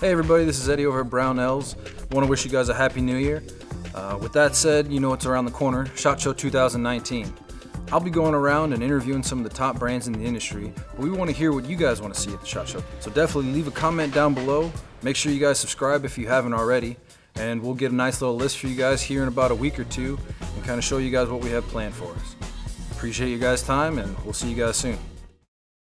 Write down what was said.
Hey everybody, this is Eddie over at Brownells. Want to wish you guys a happy new year. With that said, you know it's around the corner, SHOT Show 2019. I'll be going around and interviewing some of the top brands in the industry, but we want to hear what you guys want to see at the SHOT Show. So definitely leave a comment down below. Make sure you guys subscribe if you haven't already, and we'll get a nice little list for you guys here in about a week or two and kind of show you guys what we have planned for us. Appreciate you guys' time, and we'll see you guys soon.